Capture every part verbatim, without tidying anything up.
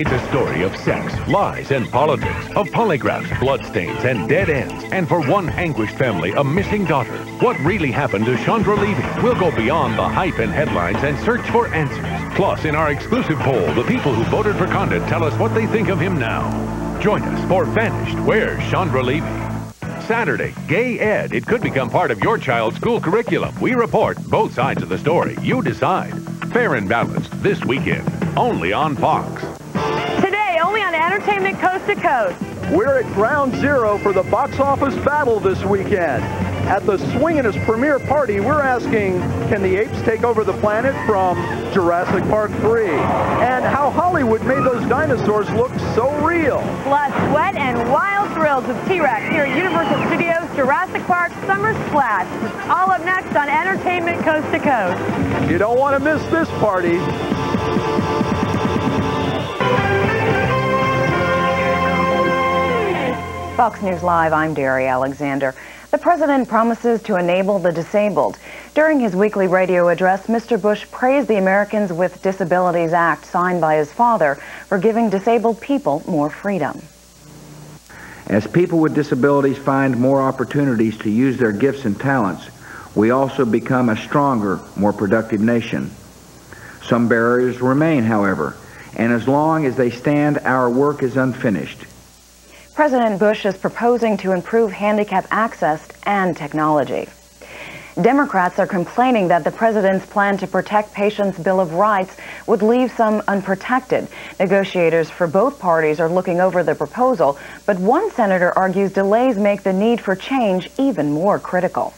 It's a story of sex, lies, and politics, of polygraphs, bloodstains, and dead ends. And for one anguished family, a missing daughter. What really happened to Chandra Levy? We'll go beyond the hype and headlines and search for answers. Plus, in our exclusive poll, the people who voted for Condit tell us what they think of him now. Join us for Vanished, Where's Chandra Levy? Saturday, Gay Ed. It could become part of your child's school curriculum. We report both sides of the story. You decide. Fair and balanced this weekend. Only on Fox. Entertainment Coast to Coast. We're at ground zero for the box office battle this weekend. At the swingin'est premiere party, we're asking, can the apes take over the planet from Jurassic Park three? And how Hollywood made those dinosaurs look so real. Plus, sweat and wild thrills with T-Rex here at Universal Studios Jurassic Park Summer Splash. All up next on Entertainment Coast to Coast. You don't want to miss this party. Fox News Live, I'm Derry Alexander. The president promises to enable the disabled. During his weekly radio address, Mister Bush praised the Americans with Disabilities Act signed by his father for giving disabled people more freedom. As people with disabilities find more opportunities to use their gifts and talents, we also become a stronger, more productive nation. Some barriers remain, however, and as long as they stand, our work is unfinished. President Bush is proposing to improve handicap access and technology. Democrats are complaining that the president's plan to protect patients' Bill of Rights would leave some unprotected. Negotiators for both parties are looking over the proposal, but one senator argues delays make the need for change even more critical.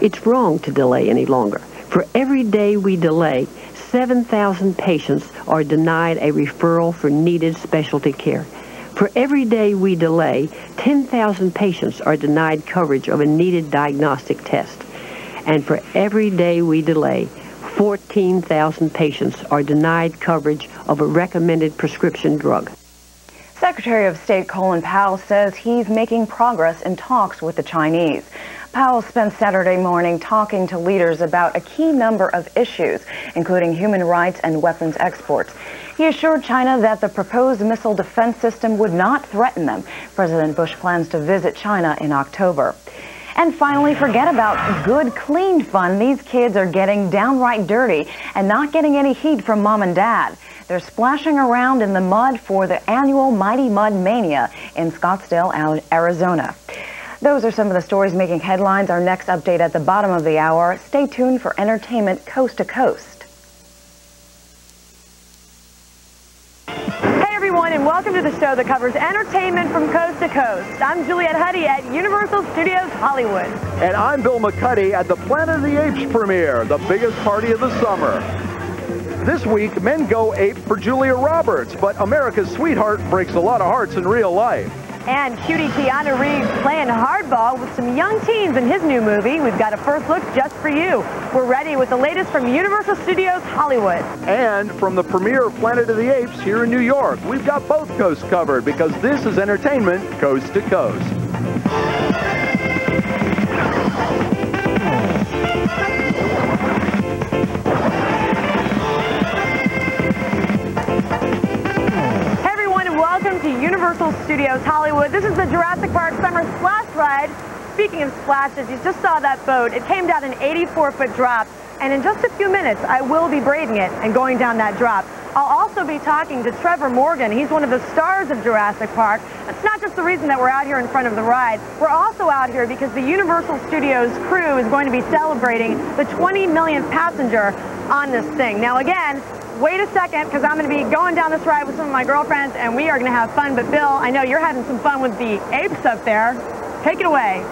It's wrong to delay any longer. For every day we delay, seven thousand patients are denied a referral for needed specialty care. For every day we delay, ten thousand patients are denied coverage of a needed diagnostic test. And for every day we delay, fourteen thousand patients are denied coverage of a recommended prescription drug. Secretary of State Colin Powell says he's making progress in talks with the Chinese. Powell spent Saturday morning talking to leaders about a key number of issues, including human rights and weapons exports. He assured China that the proposed missile defense system would not threaten them. President Bush plans to visit China in October. And finally, forget about Good Clean Fun. These kids are getting downright dirty and not getting any heat from mom and dad. They're splashing around in the mud for the annual Mighty Mud Mania in Scottsdale, Arizona. Those are some of the stories making headlines. Our next update at the bottom of the hour. Stay tuned for Entertainment Coast to Coast. Hey everyone, and welcome to the show that covers entertainment from coast to coast. I'm Juliet Huddy at Universal Studios Hollywood. And I'm Bill McCuddy at the Planet of the Apes premiere, the biggest party of the summer. This week, men go ape for Julia Roberts, but America's Sweetheart breaks a lot of hearts in real life. And cutie Keanu Reeves playing hardball with some young teens in his new movie. We've got a first look just for you. We're ready with the latest from Universal Studios Hollywood. And from the premiere of Planet of the Apes here in New York, we've got both coasts covered because this is entertainment coast to coast. Universal Studios Hollywood. This is the Jurassic Park Summer Splash Ride. Speaking of splashes, you just saw that boat. It came down an eighty-four foot drop, and in just a few minutes, I will be braiding it and going down that drop. I'll also be talking to Trevor Morgan. He's one of the stars of Jurassic Park. That's not just the reason that we're out here in front of the ride. We're also out here because the Universal Studios crew is going to be celebrating the twenty millionth passenger on this thing. Now, again, wait a second, because I'm going to be going down this ride with some of my girlfriends, and we are going to have fun. But Bill, I know you're having some fun with the apes up there. Take it away.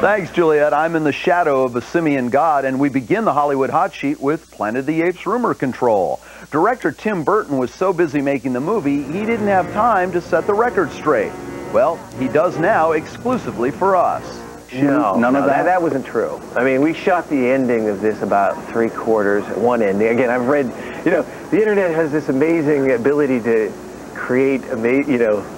Thanks, Juliet. I'm in the shadow of a simian god, and we begin the Hollywood hot sheet with Planet of the Apes rumor control. Director Tim Burton was so busy making the movie, he didn't have time to set the record straight. Well, he does now, exclusively for us. No, none no, of that? that? That wasn't true. I mean, we shot the ending of this about three quarters, one ending. Again, I've read, you know, the internet has this amazing ability to create, you know,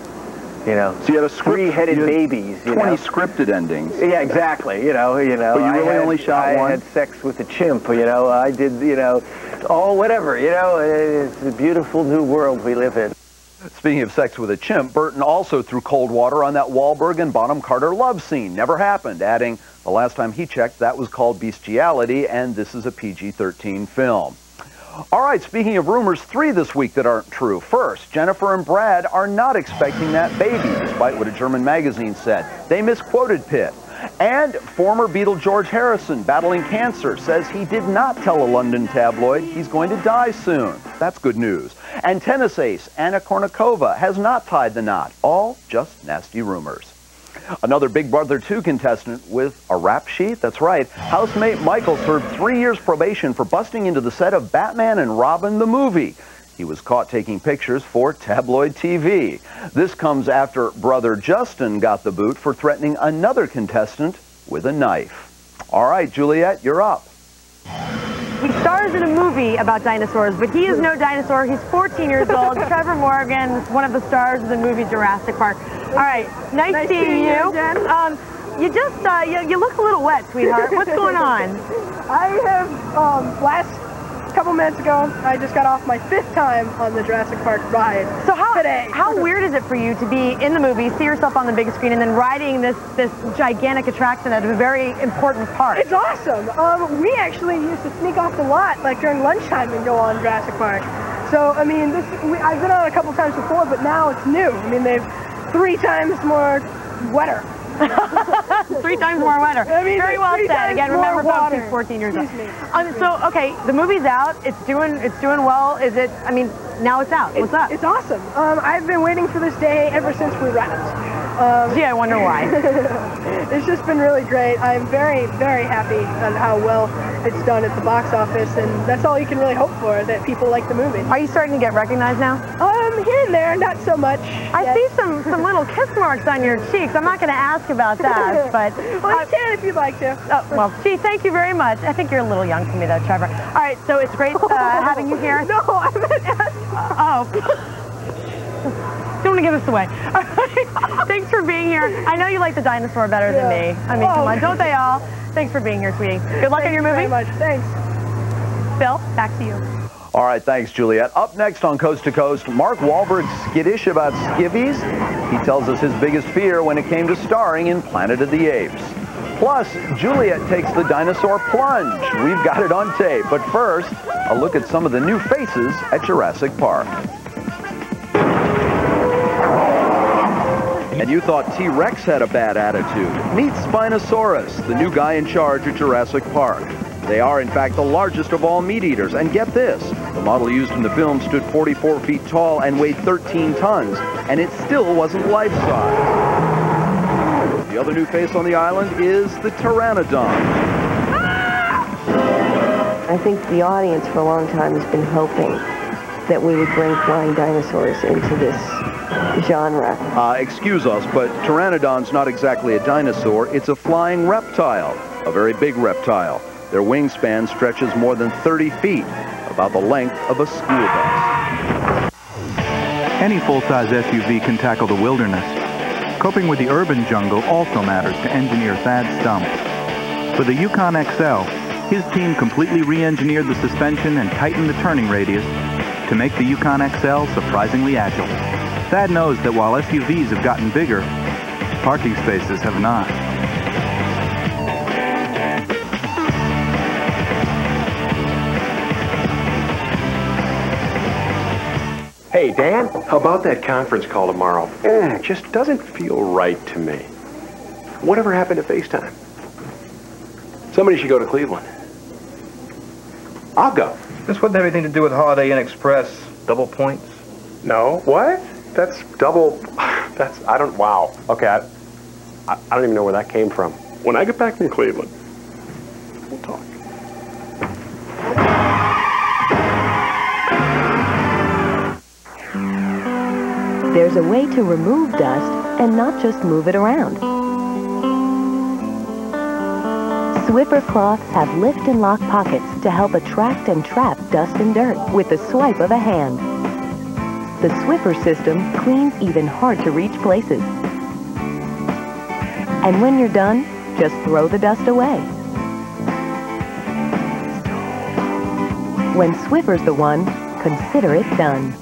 you know, so you had a script, three-headed you had babies. You twenty know? scripted endings. Yeah, exactly. You know, you know. But you really had, only shot I one. I had sex with a chimp. You know, I did. You know, left, all whatever, you know, it's a beautiful new world we live in. Speaking of sex with a chimp, Burton also threw cold water on that Wahlberg and Bonham Carter love scene. Never happened, adding, the last time he checked, that was called bestiality, and this is a P G thirteen film. All right, speaking of rumors, three this week that aren't true. First, Jennifer and Brad are not expecting that baby, despite what a German magazine said. They misquoted Pitt. And former Beatle George Harrison, battling cancer, says he did not tell a London tabloid he's going to die soon. That's good news. And tennis ace Anna Kournikova has not tied the knot. All just nasty rumors. Another Big Brother two contestant with a rap sheet? That's right. Housemate Michael served three years probation for busting into the set of Batman and Robin the movie. He was caught taking pictures for tabloid T V. This comes after brother Justin got the boot for threatening another contestant with a knife. All right, Juliet, you're up. He stars in a movie about dinosaurs, but he is no dinosaur. He's fourteen years old. Trevor Morgan, one of the stars of the movie Jurassic Park. All right, nice, nice seeing, seeing you. you um, you just, uh, you, you look a little wet, sweetheart. What's going on? I have, um, last... A couple minutes ago, I just got off my fifth time on the Jurassic Park ride. So how today. how weird is it for you to be in the movie, see yourself on the big screen, and then riding this this gigantic attraction at a very important park? It's awesome. Um, we actually used to sneak off the lot like during lunchtime and go on Jurassic Park. So I mean, this we, I've been on a couple times before, but now it's new. I mean, they've three times more wetter. Three times more wetter. I mean, Very well said. Again, remember, folks, he's fourteen years old. Um, so, okay, the movie's out. It's doing, it's doing well. Is it? I mean, now it's out. It's, What's up? It's awesome. Um, I've been waiting for this day ever since we wrapped. Um, Gee, I wonder why. It's just been really great. I'm very, very happy on how well it's done at the box office, and that's all you can really hope for, that people like the movie. Are you starting to get recognized now? Um, here and there, not so much. I yet. see some, some little kiss marks on your cheeks. I'm not going to ask about that, but... well, uh, you can if you'd like to. Oh, well, gee, thank you very much. I think you're a little young for me, though, Trevor. All right, so it's great uh, having you here. No, I meant ask. Uh, oh. Don't want to give us away. All right. Thanks for being here. I know you like the dinosaur better yeah. than me. I mean, oh. come on, don't they all? Thanks for being here, sweetie. Good luck on your movie. Thank you very much. Thanks. Bill, back to you. All right, thanks, Juliet. Up next on Coast to Coast, Mark Wahlberg's skittish about skivvies. He tells us his biggest fear when it came to starring in Planet of the Apes. Plus, Juliet takes the dinosaur plunge. We've got it on tape. But first, a look at some of the new faces at Jurassic Park. And you thought T-Rex had a bad attitude. Meet Spinosaurus, the new guy in charge at Jurassic Park. They are, in fact, the largest of all meat eaters. And get this, the model used in the film stood forty-four feet tall and weighed thirteen tons, and it still wasn't life-size. The other new face on the island is the Pteranodon. I think the audience for a long time has been hoping that we would bring flying dinosaurs into this genre. Uh, excuse us, but Pteranodon's not exactly a dinosaur. It's a flying reptile, a very big reptile. Their wingspan stretches more than thirty feet, about the length of a school bus. Any full-size S U V can tackle the wilderness. Coping with the urban jungle also matters to engineer Thad Stump. For the Yukon X L, his team completely re-engineered the suspension and tightened the turning radius to make the Yukon X L surprisingly agile. Thad knows that while S U Vs have gotten bigger, parking spaces have not. Hey, Dan, how about that conference call tomorrow? Mm, just doesn't feel right to me. Whatever happened to FaceTime? Somebody should go to Cleveland. I'll go. This wouldn't have anything to do with Holiday Inn Express. Double points? No. What? That's double, that's, I don't, wow. Okay, I, I, I don't even know where that came from. When I get back from Cleveland, we'll talk. There's a way to remove dust and not just move it around. Swiffer cloths have lift and lock pockets to help attract and trap dust and dirt with the swipe of a hand. The Swiffer system cleans even hard-to-reach places. And when you're done, just throw the dust away. When Swiffer's the one, consider it done.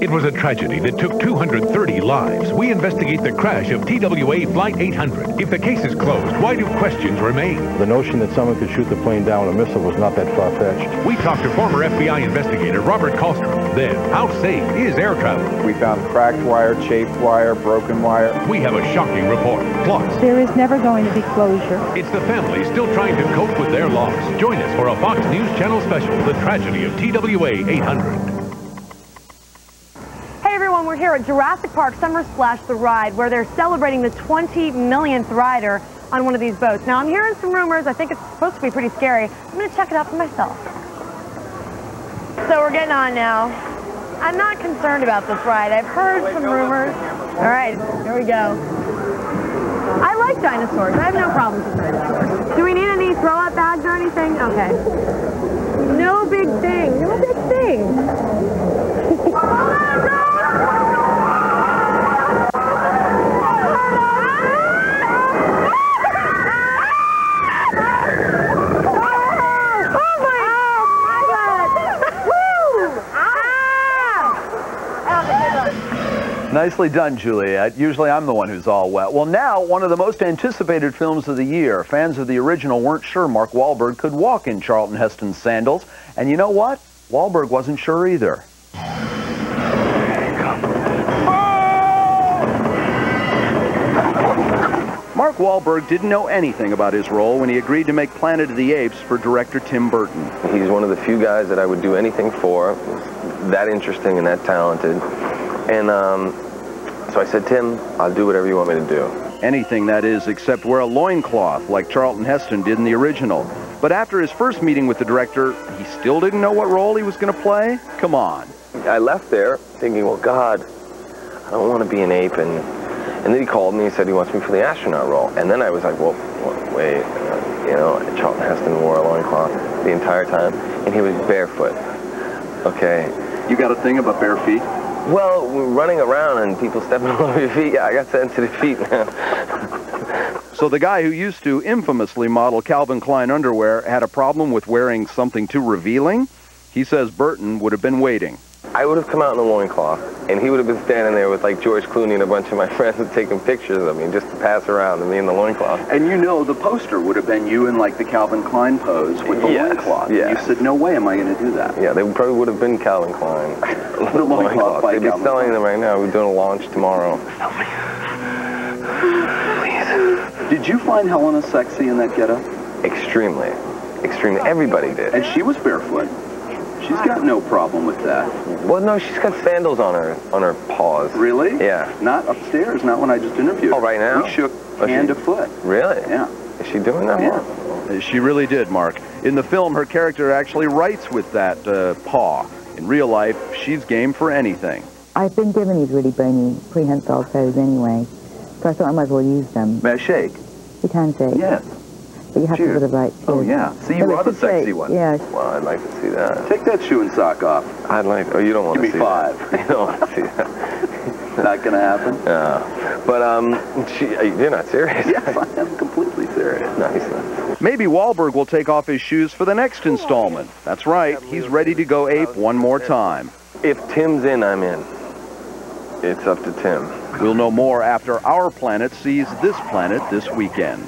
It was a tragedy that took two hundred thirty lives. We investigate the crash of T W A Flight eight hundred. If the case is closed, why do questions remain? The notion that someone could shoot the plane down with a missile was not that far-fetched. We talked to former F B I investigator Robert Kallstrom. Then, how safe is air travel? We found cracked wire, chafed wire, broken wire. We have a shocking report. Plus, there is never going to be closure. It's the family still trying to cope with their loss. Join us for a Fox News Channel special, The Tragedy of T W A eight hundred. We're here at Jurassic Park Summer Splash the Ride, where they're celebrating the twenty millionth rider on one of these boats. Now, I'm hearing some rumors. I think it's supposed to be pretty scary. I'm going to check it out for myself. So we're getting on now. I'm not concerned about this ride. I've heard some rumors. All right, here we go. I like dinosaurs. I have no problems with dinosaurs. Do we need any throw-out bags or anything? Okay. No big thing. No big thing. Oh, nicely done, Juliet. Usually I'm the one who's all wet. Well, now, one of the most anticipated films of the year. Fans of the original weren't sure Mark Wahlberg could walk in Charlton Heston's sandals. And you know what? Wahlberg wasn't sure either. Mark Wahlberg didn't know anything about his role when he agreed to make Planet of the Apes for director Tim Burton. He's one of the few guys that I would do anything for, that interesting and that talented. And um, so I said, Tim, I'll do whatever you want me to do. Anything, that is, except wear a loincloth like Charlton Heston did in the original. But after his first meeting with the director, he still didn't know what role he was going to play? Come on. I left there thinking, well, God, I don't want to be an ape. And, and then he called me and said he wants me for the astronaut role. And then I was like, well, wait, uh, you know, Charlton Heston wore a loincloth the entire time, and he was barefoot. Okay. You got a thing about bare feet? Well, we're running around and people stepping all over your feet. Yeah, I got sensitive feet now. So the guy who used to infamously model Calvin Klein underwear had a problem with wearing something too revealing? He says Burton would have been waiting. I would have come out in a loincloth, and he would have been standing there with, like, George Clooney and a bunch of my friends taking pictures of me just to pass around, and me in the loincloth. And you know, the poster would have been you in, like, the Calvin Klein pose with the yes, loincloth. Yes. You said, no way am I going to do that. Yeah, they probably would have been Calvin Klein. The loincloth. They'd be Calvin selling Klein. Them right now. We're doing a launch tomorrow. Help me. Please. Did you find Helena sexy in that getup? Extremely. Extremely. Everybody did. And she was barefoot. She's got no problem with that. Well, no, she's got sandals on her on her paws. Really? Yeah. Not upstairs, not when I just interviewed. Oh, right now? We shook hand to foot. Really? Yeah. Is she doing that? Yeah. Mark? She really did, Mark. In the film, her character actually writes with that uh, paw. In real life, she's game for anything. I've been given these really bony prehensile toes anyway, so I thought I might as well use them. May I shake? You can shake. Yes. But you have Cheer. to sort of like... Oh, yeah. See, you are the sexy one. Yeah. Well, I'd like to see that. Take that shoe and sock off. I'd like... Oh, you don't want to see that. Give me five. You don't want to see that. Not going to happen? No. Uh, but, um, she, you're not serious. Yes, I am completely serious. Nice. Maybe Wahlberg will take off his shoes for the next installment. That's right. He's ready to go ape one more time. If Tim's in, I'm in. It's up to Tim. We'll know more after Our Planet sees This Planet this weekend.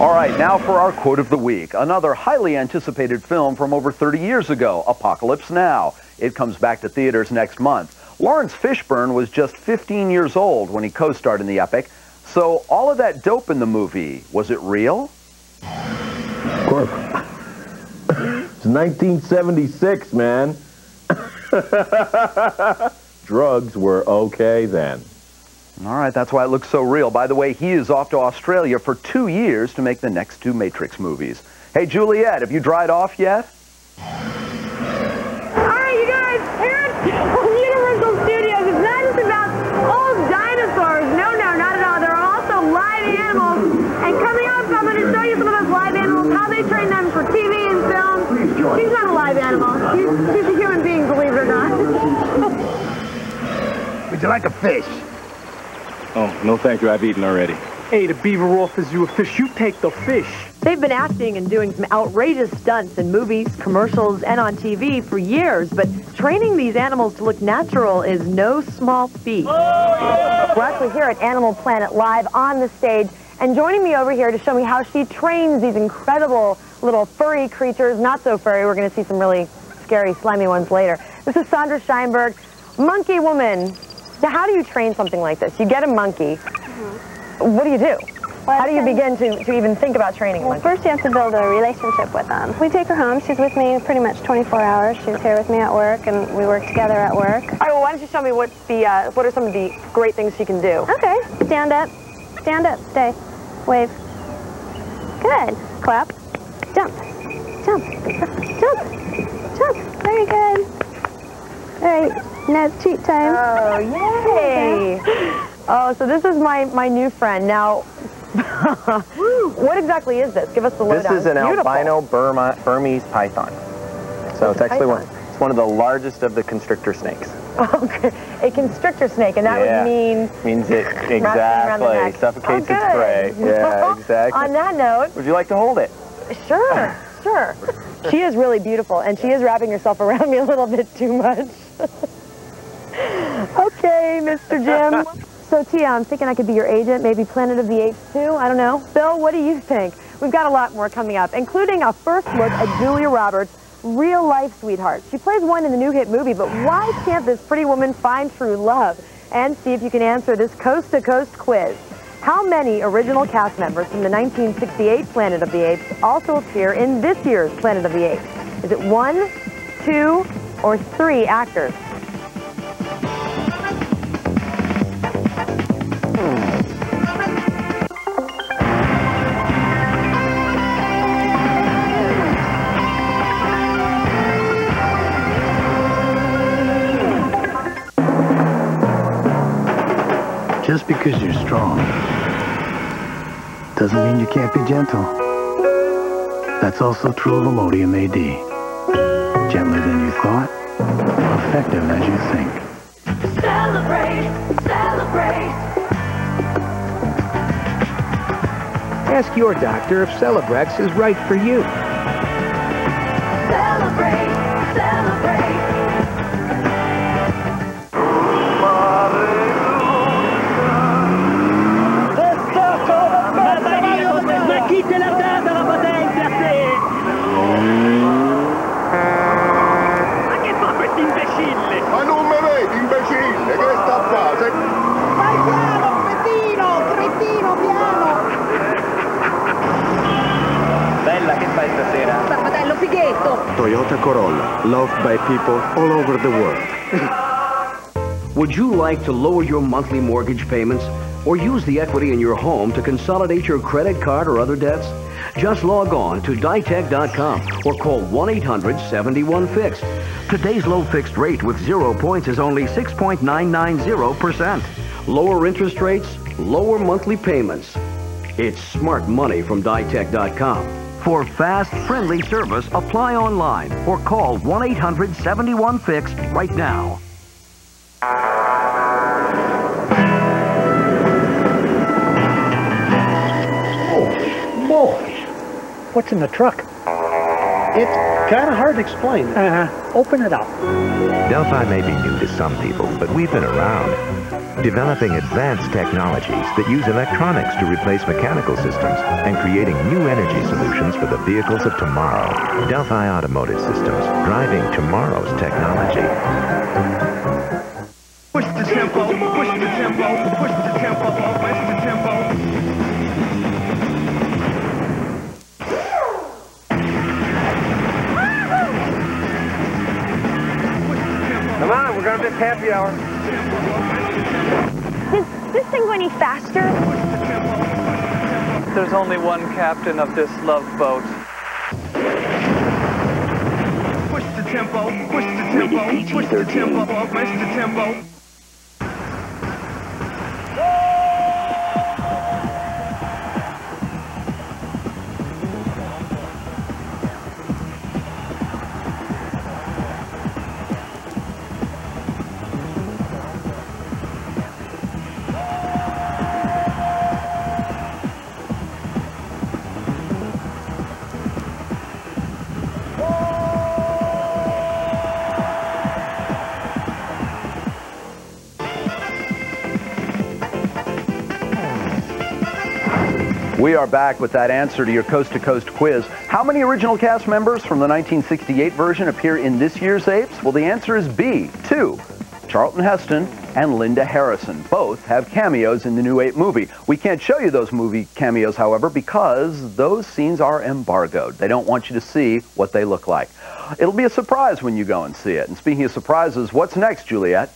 All right, now for our quote of the week. Another highly anticipated film from over thirty years ago, Apocalypse Now. It comes back to theaters next month. Lawrence Fishburne was just fifteen years old when he co-starred in the epic. So all of that dope in the movie, was it real? Of course. It's nineteen seventy-six, man. Drugs were okay then. All right, that's why it looks so real. By the way, he is off to Australia for two years to make the next two Matrix movies. Hey, Juliet, have you dried off yet? All right, you guys, here at Universal Studios, it's not just about old dinosaurs. No, no, not at all. There are also live animals. And coming up, I'm going to show you some of those live animals, how they train them for T V and film. He's not a live animal. He's, he's a human being, believe it or not. Would you like a fish? Oh, no thank you. I've eaten already. Hey, the beaver offers you a fish, you take the fish. They've been acting and doing some outrageous stunts in movies, commercials, and on T V for years, but training these animals to look natural is no small feat. Oh, yeah! We're actually here at Animal Planet Live on the stage, and joining me over here to show me how she trains these incredible little furry creatures, not so furry, we're going to see some really scary, slimy ones later. This is Sandra Scheinberg, monkey woman. Now, how do you train something like this? You get a monkey. Mm-hmm. What do you do? Well, how do you begin to, to even think about training well, a monkey? First, you have to build a relationship with them. We take her home. She's with me pretty much twenty-four hours. She's here with me at work, and we work together at work. All right, well, why don't you show me what, the, uh, what are some of the great things she can do? Okay. Stand up. Stand up. Stay. Wave. Good. Clap. Jump. Jump. Jump. Jump. Very good. All right. Now it's treat time. Oh, yay! Oh, so this is my, my new friend. Now, what exactly is this? Give us the lowdown. This is an Beautiful. albino Burma, Burmese python. So it's, it's actually python. one. It's one of the largest of the constrictor snakes. Okay, a constrictor snake, and that yeah. would mean means it exactly suffocates oh, its prey. Yeah, exactly. On that note, would you like to hold it? Sure, sure. She is really beautiful, and she is wrapping herself around me a little bit too much. Okay, Mister Jim. So, Tia, I'm thinking I could be your agent, maybe Planet of the Apes, too. I don't know. Bill, what do you think? We've got a lot more coming up, including a first look at Julia Roberts' real-life sweetheart. She plays one in the new hit movie, but why can't this pretty woman find true love? And see if you can answer this coast-to-coast quiz. How many original cast members from the nineteen sixty-eight Planet of the Apes also appear in this year's Planet of the Apes? Is it one, two, or three actors? Just because you're strong doesn't mean you can't be gentle. That's also true of Imodium A D. Gentler than you thought, effective as you think. Celebrate, celebrate. Ask your doctor if Celebrex is right for you. Celebrate, celebrate. Toyota Corolla, loved by people all over the world. Would you like to lower your monthly mortgage payments or use the equity in your home to consolidate your credit card or other debts? Just log on to ditech dot com or call one eight hundred seven one fix. Today's low fixed rate with zero points is only six point nine nine zero percent. Lower interest rates, lower monthly payments. It's smart money from ditech dot com. For fast, friendly service, apply online or call one eight hundred seven one fix right now. Holy moly. What's in the truck? It's kind of hard to explain. Uh-huh. Open it up. Delphi may be new to some people, but we've been around, developing advanced technologies that use electronics to replace mechanical systems and creating new energy solutions for the vehicles of tomorrow. Delphi Automotive Systems, driving tomorrow's technology. Push the tempo, push the tempo, push the tempo, push the tempo. Come on, we're going to miss happy hour. Is this thing going any faster? There's only one captain of this love boat. Push the tempo, push the tempo, push the tempo, push the tempo. We are back with that answer to your coast-to-coast quiz. How many original cast members from the nineteen sixty-eight version appear in this year's Apes? Well, the answer is B, two. Charlton Heston and Linda Harrison. Both have cameos in the new Ape movie. We can't show you those movie cameos, however, because those scenes are embargoed. They don't want you to see what they look like. It'll be a surprise when you go and see it. And speaking of surprises, what's next, Juliet?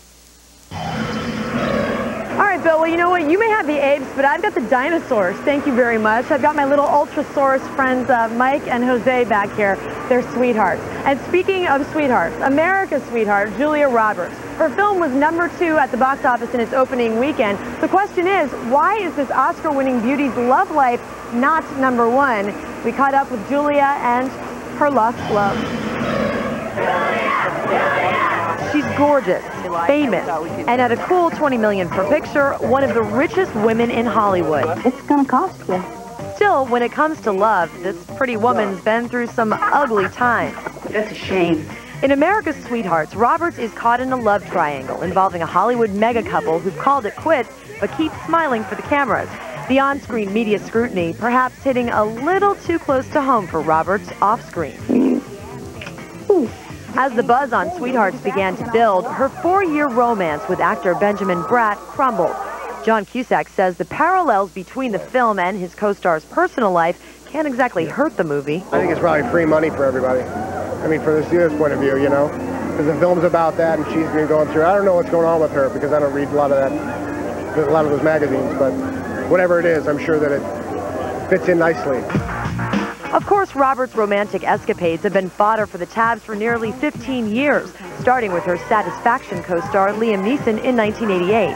All right, Bill, well, you know what? You may have the apes, but I've got the dinosaurs. Thank you very much. I've got my little Ultrasaurus friends, uh, Mike and Jose, back here. They're sweethearts. And speaking of sweethearts, America's sweetheart, Julia Roberts. Her film was number two at the box office in its opening weekend. The question is, why is this Oscar-winning beauty's love life not number one? We caught up with Julia and her lost love. Julia! Julia! She's gorgeous, famous, and at a cool twenty million dollars per picture, one of the richest women in Hollywood. It's gonna cost you. Still, when it comes to love, this pretty woman's been through some ugly times. That's a shame. In America's Sweethearts, Roberts is caught in a love triangle involving a Hollywood mega couple who've called it quits but keep smiling for the cameras. The on-screen media scrutiny perhaps hitting a little too close to home for Roberts off-screen. Ooh. As the buzz on Sweethearts began to build, her four-year romance with actor Benjamin Bratt crumbled. John Cusack says the parallels between the film and his co-star's personal life can't exactly hurt the movie. I think it's probably free money for everybody. I mean, from the studio's point of view, you know, because the film's about that, and she's been going through. I don't know what's going on with her because I don't read a lot of that, a lot of those magazines. But whatever it is, I'm sure that it fits in nicely. Of course, Roberts' romantic escapades have been fodder for the tabs for nearly fifteen years, starting with her Satisfaction co-star Liam Neeson in nineteen eighty-eight.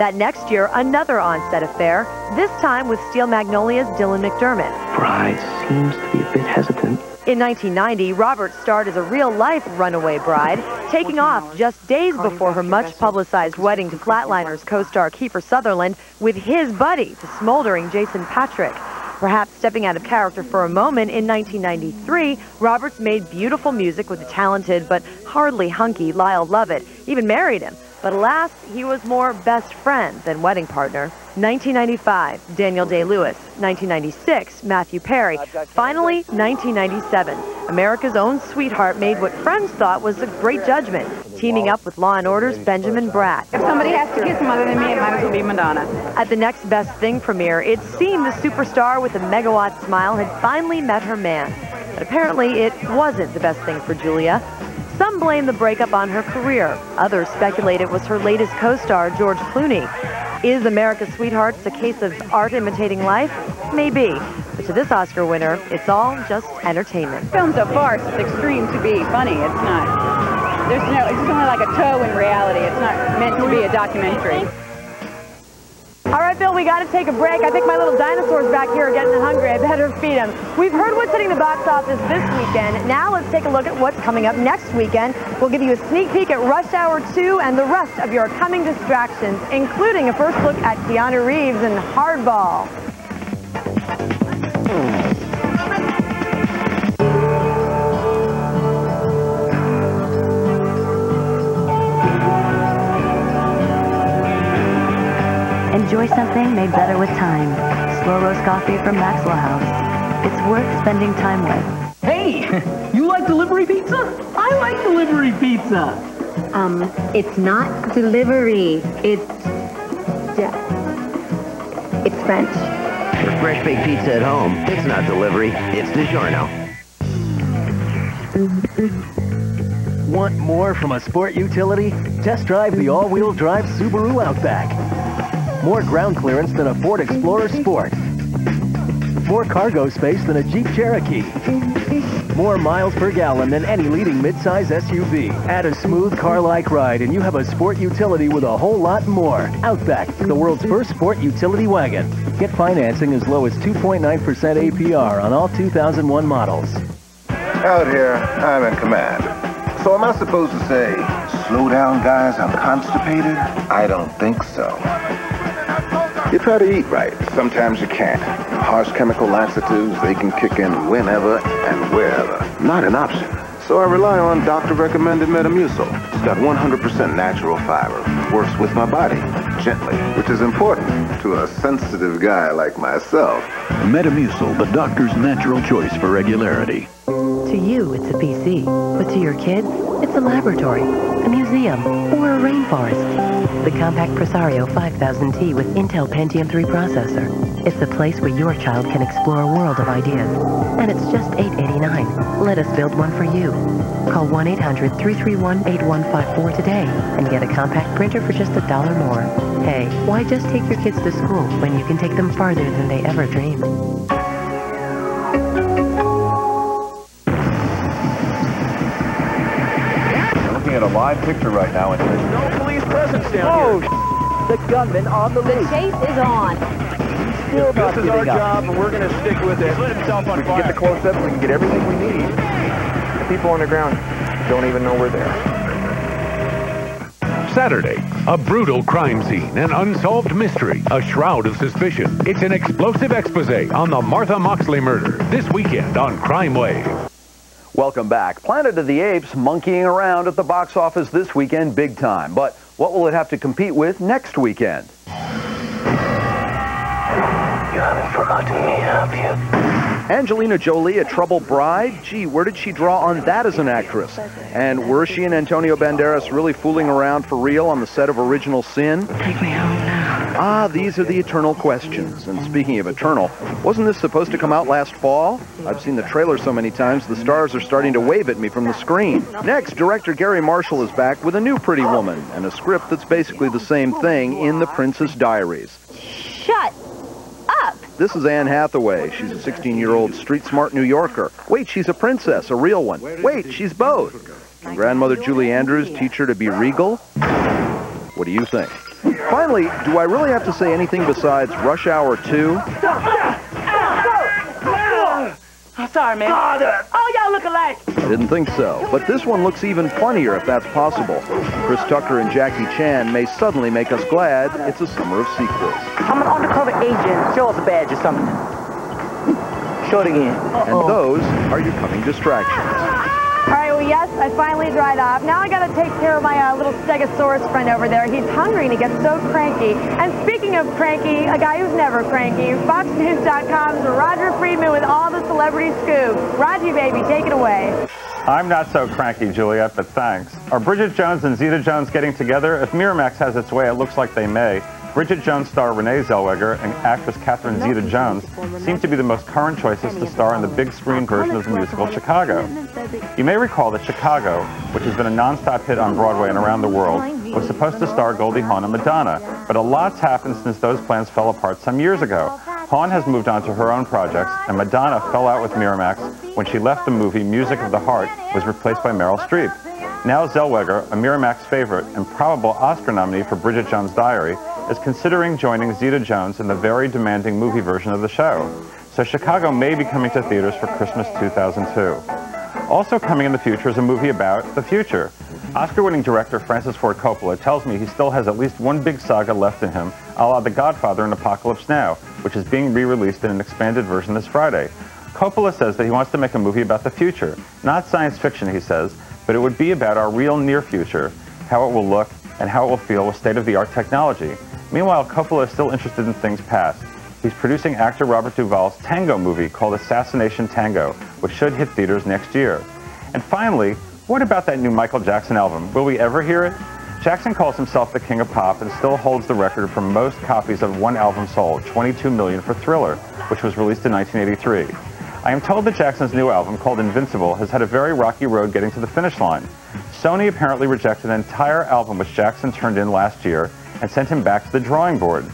That next year, another on-set affair, this time with Steel Magnolia's Dylan McDermott. Bride seems to be a bit hesitant. In nineteen ninety, Roberts starred as a real-life runaway bride, taking off just days before her much-publicized wedding to Flatliners co-star Kiefer Sutherland with his buddy, the smoldering Jason Patrick. Perhaps stepping out of character for a moment, in nineteen ninety-three, Roberts made beautiful music with the talented but hardly hunky Lyle Lovett, even married him. But alas, he was more best friend than wedding partner. nineteen ninety-five, Daniel Day-Lewis. nineteen ninety-six, Matthew Perry. Finally, nineteen ninety-seven, America's own sweetheart made what friends thought was a great judgment, teaming up with Law and Order's Benjamin Bratt. If somebody has to kiss him other than me, it might as well be Madonna. At the Next Best Thing premiere, it seemed the superstar with a megawatt smile had finally met her man. But apparently, it wasn't the best thing for Julia. Some blame the breakup on her career. Others speculate it was her latest co-star, George Clooney. Is America's Sweethearts a case of art imitating life? Maybe. But to this Oscar winner, it's all just entertainment. The film's a farce. It's extreme to be funny. It's not. There's no. It's only like a toe in reality. It's not meant to be a documentary. All right, Bill, we got to take a break. I think my little dinosaurs back here are getting hungry. I better feed them. We've heard what's hitting the box office this weekend. Now let's take a look at what's coming up next weekend. We'll give you a sneak peek at Rush Hour two and the rest of your coming distractions, including a first look at Keanu Reeves and Hardball. Enjoy something made better with time. Slow roast coffee from Maxwell House. It's worth spending time with. Hey, you like delivery pizza? I like delivery pizza. Um, it's not delivery. It's... yeah. It's French. For fresh baked pizza at home, it's not delivery. It's DiGiorno. Want more from a sport utility? Test drive the all-wheel drive Subaru Outback. More ground clearance than a Ford Explorer Sport. More cargo space than a Jeep Cherokee. More miles per gallon than any leading midsize S U V. Add a smooth car-like ride and you have a sport utility with a whole lot more. Outback, the world's first sport utility wagon. Get financing as low as two point nine percent A P R on all two thousand one models. Out here, I'm in command. So am I supposed to say, slow down guys, I'm constipated? I don't think so. You try to eat right. Sometimes you can't. Harsh chemical laxatives, they can kick in whenever and wherever. Not an option. So I rely on doctor-recommended Metamucil. It's got one hundred percent natural fiber. Works with my body, gently, which is important to a sensitive guy like myself. Metamucil, the doctor's natural choice for regularity. To you, it's a P C. But to your kids, it's a laboratory, a museum, or a rainforest. The compact Presario five thousand T with Intel Pentium three processor. It's the place where your child can explore a world of ideas. And it's just eight eighty-nine. Let us build one for you. Call one eight hundred, three three one, eight one five four today and get a compact printer for just a dollar more. Hey, why just take your kids to school when you can take them farther than they ever dreamed? At a live picture right now, and there's no police presence down oh, here. Oh, the gunman on the loose. The chase is on. Still not this is our up. job, and we're going to stick with it. He's lit himself on we fire. We can get the close-ups. We can get everything we need. The people on the ground don't even know we're there. Saturday, a brutal crime scene, an unsolved mystery, a shroud of suspicion. It's an explosive expose on the Martha Moxley murder. This weekend on Crime Wave. Welcome back. Planet of the Apes monkeying around at the box office this weekend big time. But what will it have to compete with next weekend? You haven't forgotten me, have you? Angelina Jolie, A Troubled Bride? Gee, where did she draw on that as an actress? And were she and Antonio Banderas really fooling around for real on the set of Original Sin? Take me home now. Ah, these are the eternal questions. And speaking of eternal, wasn't this supposed to come out last fall? I've seen the trailer so many times, the stars are starting to wave at me from the screen. Next, director Gary Marshall is back with a new Pretty Woman and a script that's basically the same thing in The Princess Diaries. Shut up! This is Anne Hathaway. She's a sixteen-year-old street-smart New Yorker. Wait, she's a princess, a real one. Wait, she's both. Can grandmother Julie Andrews teach her to be regal? What do you think? Finally, do I really have to say anything besides Rush Hour two? I'm sorry, man. Oh, y'all look alike. Didn't think so, but this one looks even funnier if that's possible. Chris Tucker and Jackie Chan may suddenly make us glad it's a summer of sequels. I'm an undercover agent. Show us a badge or something. Show it again. Uh-oh. And those are your coming distractions. All right, well, yes, I finally dried off. Now I got to take care of my uh, little stegosaurus friend over there. He's hungry and he gets so cranky. And speaking of cranky, a guy who's never cranky, Fox News dot com's Roger Friedman with all the celebrity scoop. Roger, baby, take it away. I'm not so cranky, Juliet, but thanks. Are Bridget Jones and Zeta Jones getting together? If Miramax has its way, it looks like they may. Bridget Jones star Renee Zellweger and actress Catherine Zeta-Jones seem to be the most current choices to star in the big screen version of the musical Chicago. You may recall that Chicago, which has been a non-stop hit on Broadway and around the world, was supposed to star Goldie Hawn and Madonna, but a lot's happened since those plans fell apart some years ago. Hawn has moved on to her own projects, and Madonna fell out with Miramax when she left the movie Music of the Heart was replaced by Meryl Streep. Now Zellweger, a Miramax favorite and probable Oscar nominee for Bridget Jones' Diary, is considering joining Zeta Jones in the very demanding movie version of the show. So Chicago may be coming to theaters for Christmas two thousand two. Also coming in the future is a movie about the future. Oscar-winning director Francis Ford Coppola tells me he still has at least one big saga left in him, a la The Godfather and Apocalypse Now, which is being re-released in an expanded version this Friday. Coppola says that he wants to make a movie about the future, not science fiction, he says, but it would be about our real near future, how it will look and how it will feel with state-of-the-art technology. Meanwhile, Coppola is still interested in things past. He's producing actor Robert Duvall's Tango movie called Assassination Tango, which should hit theaters next year. And finally, what about that new Michael Jackson album? Will we ever hear it? Jackson calls himself the King of Pop and still holds the record for most copies of one album sold, twenty-two million for Thriller, which was released in nineteen eighty-three. I am told that Jackson's new album, called Invincible, has had a very rocky road getting to the finish line. Sony apparently rejected an entire album which Jackson turned in last year, and sent him back to the drawing board.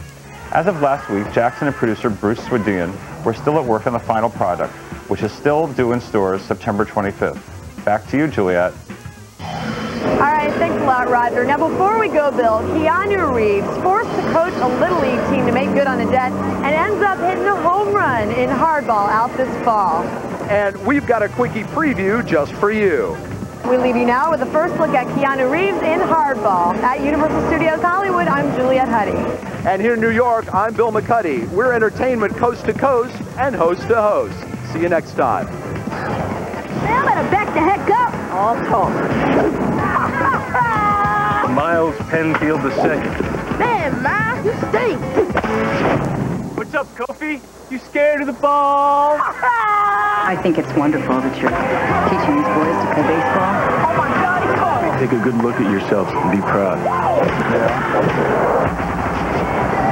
As of last week, Jackson and producer Bruce Swedian were still at work on the final product, which is still due in stores September twenty-fifth. Back to you, Juliet. All right, thanks a lot, Roger. Now, before we go, Bill, Keanu Reeves forced to coach a Little League team to make good on a debt and ends up hitting a home run in Hardball out this fall. And we've got a quickie preview just for you. We leave you now with a first look at Keanu Reeves in Hardball. At Universal Studios Hollywood, I'm Juliet Huddy. And here in New York, I'm Bill McCuddy. We're entertainment coast to coast and host to host. See you next time. Well, better back the heck up. all talk. Miles Penfield the second. Damn, Miles, you stink. What's up, Kofi? You scared of the ball? I think it's wonderful that you're teaching these boys to play baseball. Oh my God, he caught it. Take a good look at yourself and be proud. Yeah.